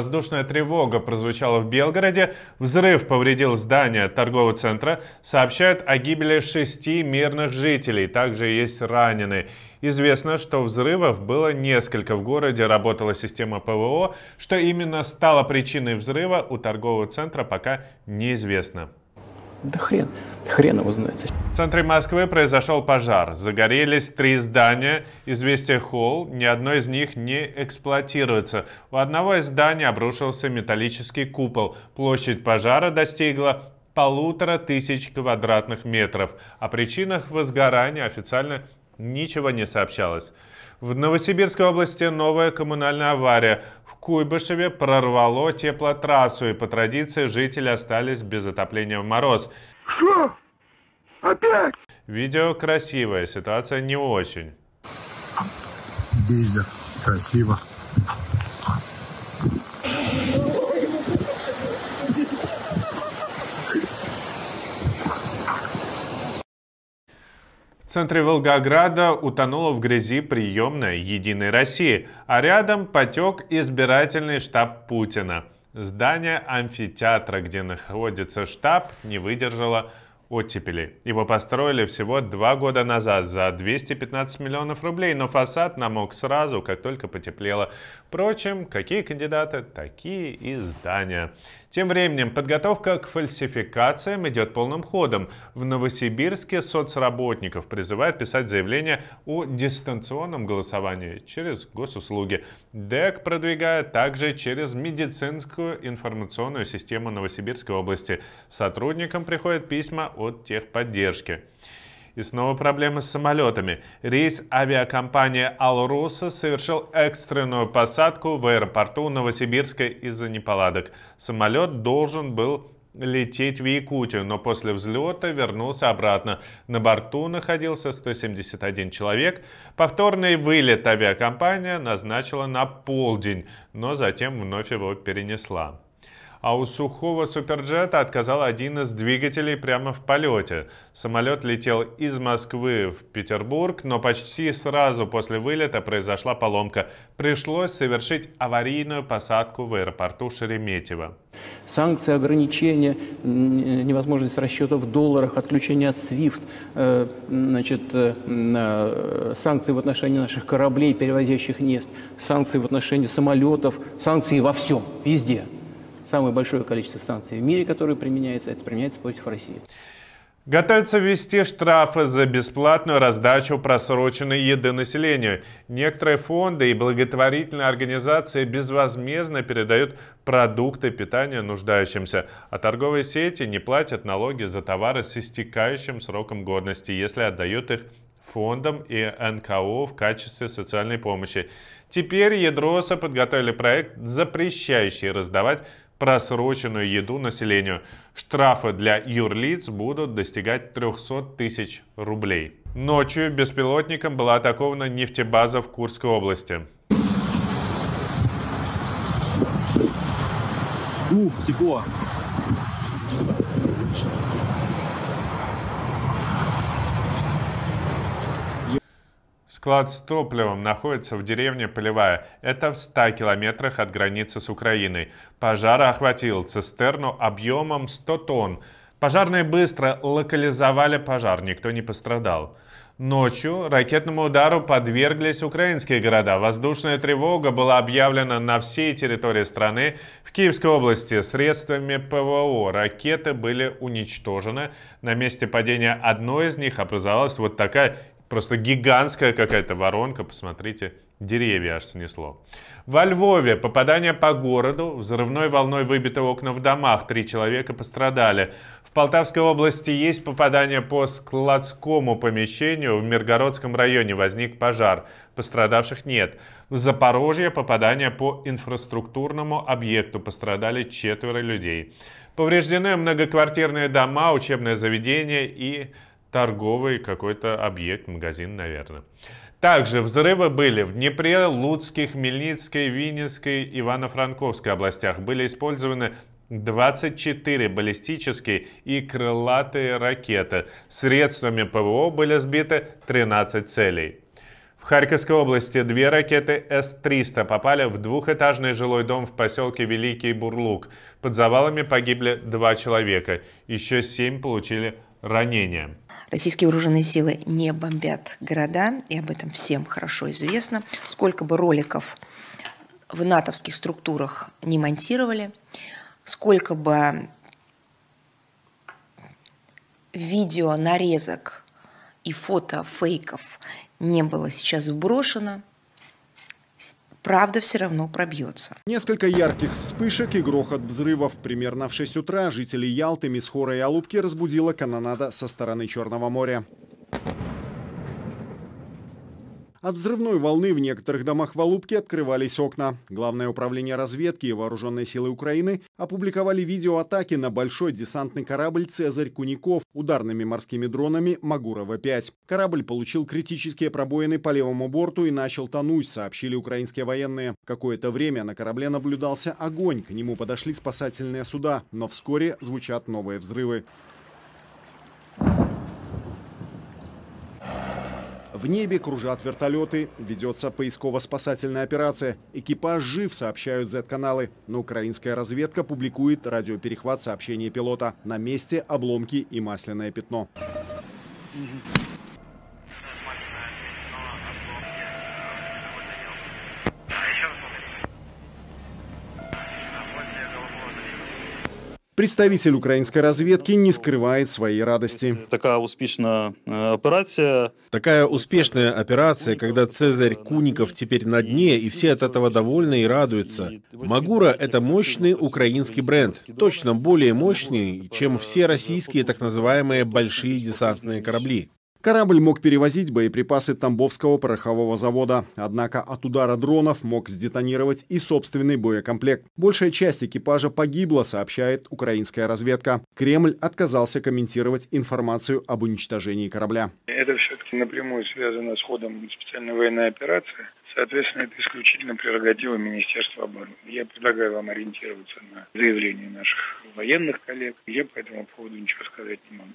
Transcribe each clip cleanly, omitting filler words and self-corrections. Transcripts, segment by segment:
Воздушная тревога прозвучала в Белгороде. Взрыв повредил здание торгового центра. Сообщают о гибели 6 мирных жителей. Также есть раненые. Известно, что взрывов было несколько. В городе работала система ПВО. Что именно стало причиной взрыва у торгового центра, пока неизвестно. Да хрен его знает. В центре Москвы произошел пожар. Загорелись 3 здания. Известия холл. Ни одно из них не эксплуатируется. У одного из зданий обрушился металлический купол. Площадь пожара достигла 1500 квадратных метров. О причинах возгорания официально ничего не сообщалось. В Новосибирской области новая коммунальная авария. В Куйбышеве прорвало теплотрассу, и по традиции жители остались без отопления в мороз. Что? Опять? Видео красивое, ситуация не очень. Видно, красиво. В центре Волгограда утонула в грязи приемная «Единой России», а рядом потек избирательный штаб Путина. Здание амфитеатра, где находится штаб, не выдержало оттепели. Его построили всего 2 года назад за 215 миллионов рублей, но фасад намок сразу, как только потеплело. Впрочем, какие кандидаты, такие и здания. Тем временем подготовка к фальсификациям идет полным ходом. В Новосибирске соцработников призывают писать заявление о дистанционном голосовании через госуслуги. ДЭК продвигает также через медицинскую информационную систему Новосибирской области. Сотрудникам приходят письма от техподдержки. И снова проблемы с самолетами. Рейс авиакомпании «Алроса» совершил экстренную посадку в аэропорту Новосибирска из-за неполадок. Самолет должен был лететь в Якутию, но после взлета вернулся обратно. На борту находился 171 человек. Повторный вылет авиакомпания назначила на полдень, но затем вновь его перенесла. А у сухого суперджета отказал один из двигателей прямо в полете. Самолет летел из Москвы в Петербург, но почти сразу после вылета произошла поломка. Пришлось совершить аварийную посадку в аэропорту Шереметьево. Санкции, ограничения, невозможность расчета в долларах, отключение от SWIFT, санкции в отношении наших кораблей, перевозящих нефть, санкции в отношении самолетов, санкции во всем, везде. Самое большое количество санкций в мире, которые применяются, это применяется против России. Готовится ввести штрафы за бесплатную раздачу просроченной еды населению. Некоторые фонды и благотворительные организации безвозмездно передают продукты питания нуждающимся, а торговые сети не платят налоги за товары с истекающим сроком годности, если отдают их фондам и НКО в качестве социальной помощи. Теперь Ядроса подготовили проект, запрещающий раздавать просроченную еду населению. Штрафы для юрлиц будут достигать 300 000 рублей. Ночью беспилотником была атакована нефтебаза в Курской области. Ух, тепло! Склад с топливом находится в деревне Полевая. Это в 100 километрах от границы с Украиной. Пожар охватил цистерну объемом 100 тонн. Пожарные быстро локализовали пожар, никто не пострадал. Ночью ракетному удару подверглись украинские города. Воздушная тревога была объявлена на всей территории страны. В Киевской области средствами ПВО ракеты были уничтожены. На месте падения одной из них образовалась вот такая просто гигантская какая-то воронка, посмотрите, деревья аж снесло. Во Львове попадание по городу, взрывной волной выбиты окна в домах, 3 человека пострадали. В Полтавской области есть попадание по складскому помещению, в Миргородском районе возник пожар, пострадавших нет. В Запорожье попадание по инфраструктурному объекту, пострадали 4 людей. Повреждены многоквартирные дома, учебное заведение и торговый какой-то объект, магазин, наверное. Также взрывы были в Днепре, Луцкой, Хмельницкой, Винницкой, Ивано-Франковской областях. Были использованы 24 баллистические и крылатые ракеты. Средствами ПВО были сбиты 13 целей. В Харьковской области две ракеты С-300 попали в двухэтажный жилой дом в поселке Великий Бурлук. Под завалами погибли 2 человека. Еще 7 получили ранения. Российские вооруженные силы не бомбят города, и об этом всем хорошо известно. Сколько бы роликов в натовских структурах не монтировали, сколько бы видео, нарезок и фото фейков не было сейчас вброшено, правда все равно пробьется. Несколько ярких вспышек и грохот взрывов. Примерно в 6 утра жители Ялты, Мисхора и Алупки разбудила канонада со стороны Черного моря. От взрывной волны в некоторых домах в Алупке открывались окна. Главное управление разведки и вооруженные силы Украины опубликовали видео атаки на большой десантный корабль «Цезарь Куников» ударными морскими дронами «Магура-В5». Корабль получил критические пробоины по левому борту и начал тонуть, сообщили украинские военные. Какое-то время на корабле наблюдался огонь, к нему подошли спасательные суда, но вскоре звучат новые взрывы. В небе кружат вертолеты, ведется поисково-спасательная операция. Экипаж жив, сообщают Z-каналы. Но украинская разведка публикует радиоперехват сообщений пилота. На месте обломки и масляное пятно. Представитель украинской разведки не скрывает своей радости. Такая успешная операция, когда Цезарь Куников теперь на дне, и все от этого довольны и радуются. Магура — это мощный украинский бренд, точно более мощный, чем все российские так называемые большие десантные корабли. Корабль мог перевозить боеприпасы Тамбовского порохового завода. Однако от удара дронов мог сдетонировать и собственный боекомплект. Большая часть экипажа погибла, сообщает украинская разведка. Кремль отказался комментировать информацию об уничтожении корабля. Это все-таки напрямую связано с ходом специальной военной операции. Соответственно, это исключительно прерогатива Министерства обороны. Я предлагаю вам ориентироваться на заявления наших военных коллег. Я по этому поводу ничего сказать не могу.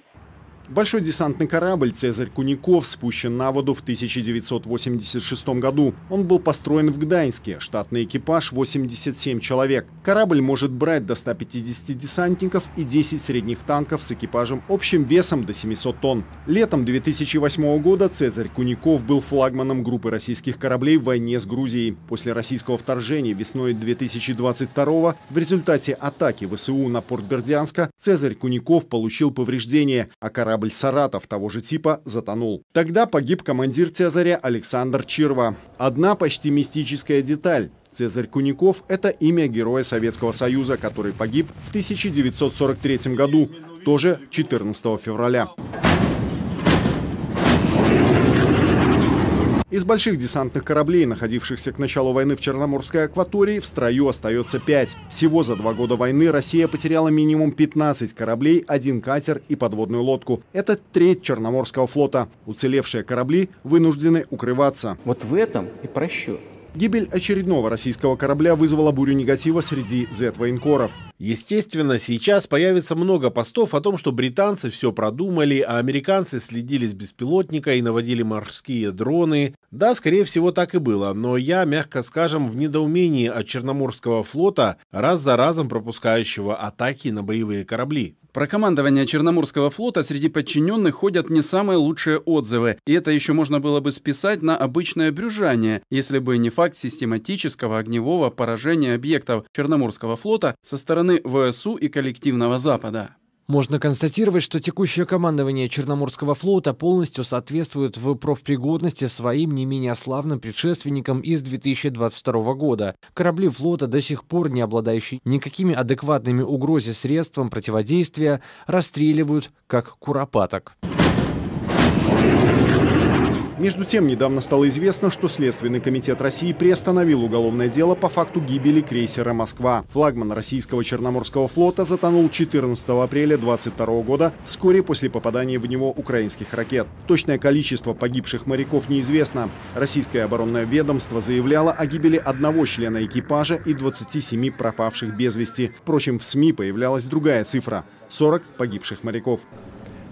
Большой десантный корабль «Цезарь Куников» спущен на воду в 1986 году. Он был построен в Гданьске. Штатный экипаж – 87 человек. Корабль может брать до 150 десантников и 10 средних танков с экипажем общим весом до 700 тонн. Летом 2008 года «Цезарь Куников» был флагманом группы российских кораблей в войне с Грузией. После российского вторжения весной 2022 в результате атаки ВСУ на порт Бердянска «Цезарь Куников» получил повреждения, а корабль «Саратов» того же типа затонул. Тогда погиб командир «Цезаря» Александр Чирва. Одна почти мистическая деталь. Цезарь Куников – это имя героя Советского Союза, который погиб в 1943 году, тоже 14 февраля. Из больших десантных кораблей, находившихся к началу войны в Черноморской акватории, в строю остается 5. Всего за 2 года войны Россия потеряла минимум 15 кораблей, 1 катер и подводную лодку. Это треть Черноморского флота. Уцелевшие корабли вынуждены укрываться. Вот в этом и просчет. Гибель очередного российского корабля вызвала бурю негатива среди Z-военкоров. Естественно, сейчас появится много постов о том, что британцы все продумали, а американцы следили с беспилотника и наводили морские дроны. Да, скорее всего, так и было, но я, мягко скажем, в недоумении от Черноморского флота, раз за разом пропускающего атаки на боевые корабли. Про командование Черноморского флота среди подчиненных ходят не самые лучшие отзывы, и это еще можно было бы списать на обычное брюзжание, если бы не факт систематического огневого поражения объектов Черноморского флота со стороны ВСУ и коллективного Запада. Можно констатировать, что текущее командование Черноморского флота полностью соответствует в профпригодности своим не менее славным предшественникам из 2022 года. Корабли флота, до сих пор не обладающие никакими адекватными угрозе средствам противодействия, расстреливают как куропаток. Между тем, недавно стало известно, что Следственный комитет России приостановил уголовное дело по факту гибели крейсера «Москва». Флагман российского Черноморского флота затонул 14 апреля 2022 года, вскоре после попадания в него украинских ракет. Точное количество погибших моряков неизвестно. Российское оборонное ведомство заявляло о гибели 1 члена экипажа и 27 пропавших без вести. Впрочем, в СМИ появлялась другая цифра – 40 погибших моряков.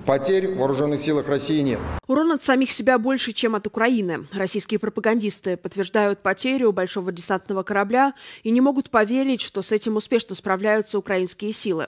Потерь в вооруженных силах России нет. Урон от самих себя больше, чем от Украины. Российские пропагандисты подтверждают потерю большого десантного корабля и не могут поверить, что с этим успешно справляются украинские силы.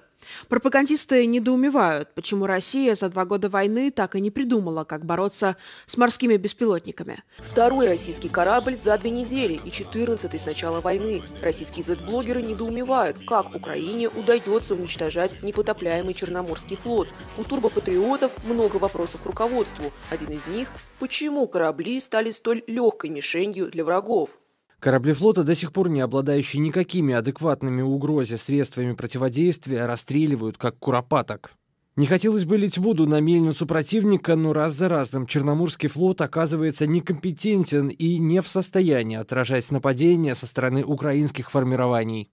Пропагандисты недоумевают, почему Россия за 2 года войны так и не придумала, как бороться с морскими беспилотниками. Второй российский корабль за 2 недели и 14-й с начала войны. Российские Z-блогеры недоумевают, как Украине удается уничтожать непотопляемый Черноморский флот. У турбопатриотов много вопросов к руководству. Один из них – почему корабли стали столь легкой мишенью для врагов? Корабли флота, до сих пор не обладающие никакими адекватными угрозе средствами противодействия, расстреливают как куропаток. Не хотелось бы лить воду на мельницу противника, но раз за разом Черноморский флот оказывается некомпетентен и не в состоянии отражать нападения со стороны украинских формирований.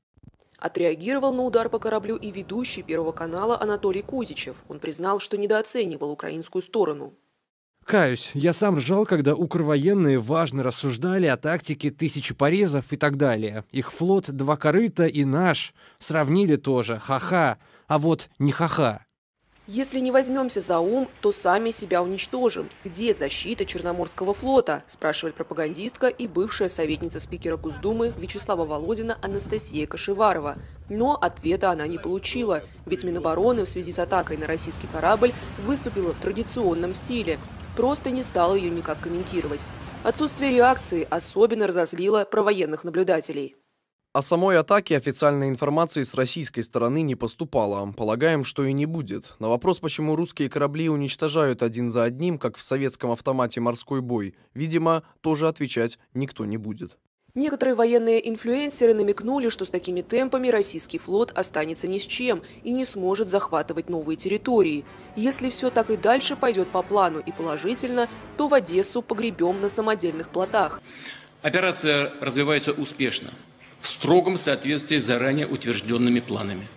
Отреагировал на удар по кораблю и ведущий Первого канала Анатолий Кузичев. Он признал, что недооценивал украинскую сторону. Каюсь, я сам ржал, когда укровоенные важно рассуждали о тактике 1000 порезов и так далее. Их флот, 2 корыта и наш сравнили тоже. Ха-ха. А вот не ха-ха. Если не возьмемся за ум, то сами себя уничтожим. Где защита Черноморского флота? Спрашивает пропагандистка и бывшая советница спикера Госдумы Вячеслава Володина Анастасия Кашеварова. Но ответа она не получила, ведь Минобороны в связи с атакой на российский корабль выступила в традиционном стиле. Просто не стала ее никак комментировать. Отсутствие реакции особенно разозлило провоенных наблюдателей. О самой атаке официальной информации с российской стороны не поступало. Полагаем, что и не будет. На вопрос, почему русские корабли уничтожают один за одним, как в советском автомате «Морской бой», видимо, тоже отвечать никто не будет. Некоторые военные инфлюенсеры намекнули, что с такими темпами российский флот останется ни с чем и не сможет захватывать новые территории. Если все так и дальше пойдет по плану и положительно, то в Одессу погребем на самодельных плотах. Операция развивается успешно, в строгом соответствии с заранее утвержденными планами.